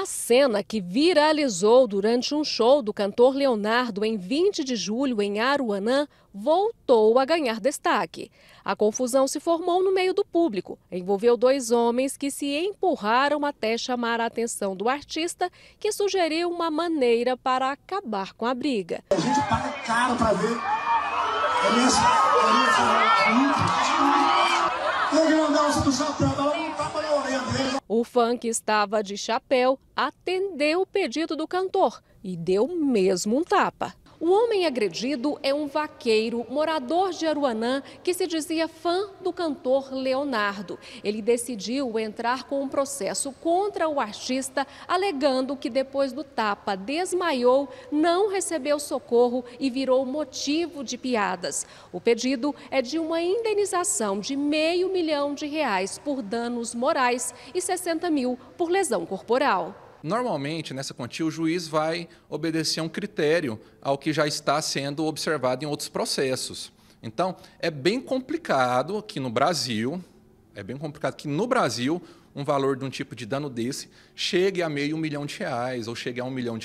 A cena que viralizou durante um show do cantor Leonardo em 20 de julho em Aruanã voltou a ganhar destaque. A confusão se formou no meio do público. Envolveu dois homens que se empurraram até chamar a atenção do artista, que sugeriu uma maneira para acabar com a briga. A gente paga caro para ver. O fã, que estava de chapéu, atendeu o pedido do cantor e deu mesmo um tapa. O homem agredido é um vaqueiro, morador de Aruanã, que se dizia fã do cantor Leonardo. Ele decidiu entrar com um processo contra o artista, alegando que depois do tapa desmaiou, não recebeu socorro e virou motivo de piadas. O pedido é de uma indenização de R$ 500 mil por danos morais e 60 mil por lesão corporal. Normalmente, nessa quantia, o juiz vai obedecer a um critério ao que já está sendo observado em outros processos. Então, é bem complicado que no Brasil, um valor de um tipo de dano desse chegue a R$ 500 mil ou chegue a R$ 1 milhão.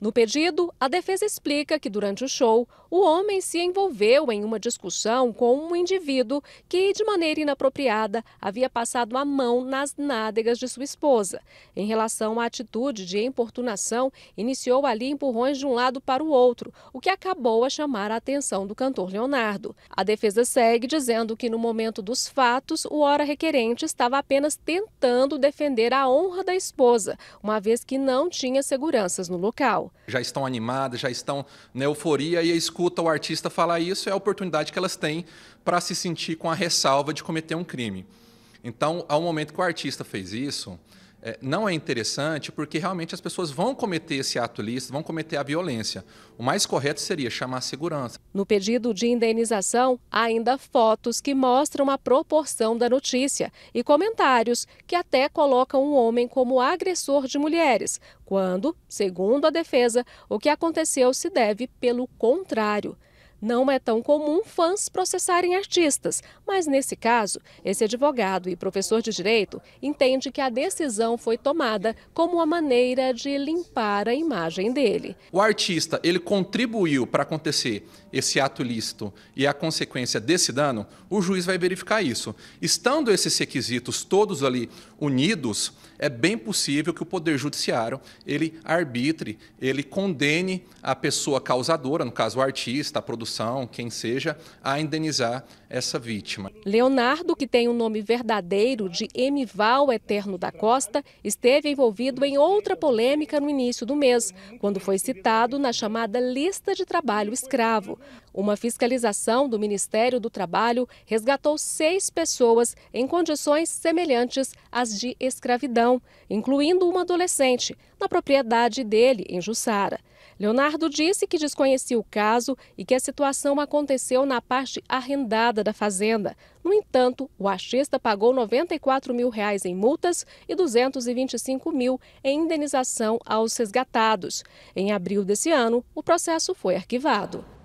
No pedido, a defesa explica que durante o show, o homem se envolveu em uma discussão com um indivíduo que, de maneira inapropriada, havia passado a mão nas nádegas de sua esposa. Em relação à atitude de importunação, iniciou ali empurrões de um lado para o outro, o que acabou a chamar a atenção do cantor Leonardo. A defesa segue dizendo que, no momento dos fatos, o ora requerente estava apenas tentando defender a honra da esposa, uma vez que não tinha seguranças no local. Já estão animadas, já estão na euforia e escuta o artista falar isso, é a oportunidade que elas têm para se sentir com a ressalva de cometer um crime. Então, ao momento que o artista fez isso, não é interessante, porque realmente as pessoas vão cometer esse ato ilícito, vão cometer a violência. O mais correto seria chamar a segurança. No pedido de indenização, há ainda fotos que mostram a proporção da notícia e comentários que até colocam um homem como agressor de mulheres, quando, segundo a defesa, o que aconteceu se deve pelo contrário. Não é tão comum fãs processarem artistas, mas nesse caso, esse advogado e professor de direito entende que a decisão foi tomada como uma maneira de limpar a imagem dele. O artista, ele contribuiu para acontecer esse ato ilícito e a consequência desse dano, o juiz vai verificar isso. Estando esses requisitos todos ali unidos, é bem possível que o Poder Judiciário, ele arbitre, ele condene a pessoa causadora, no caso o artista, a produção, quem seja, a indenizar essa vítima. Leonardo, que tem o nome verdadeiro de Emival Eterno da Costa, esteve envolvido em outra polêmica no início do mês, quando foi citado na chamada lista de trabalho escravo. Uma fiscalização do Ministério do Trabalho resgatou 6 pessoas em condições semelhantes às de escravidão, incluindo uma adolescente, na propriedade dele, em Jussara. Leonardo disse que desconhecia o caso e que a situação aconteceu na parte arrendada da fazenda. No entanto, o artista pagou R$ 94 mil em multas e R$ 225 mil em indenização aos resgatados. Em abril desse ano, o processo foi arquivado.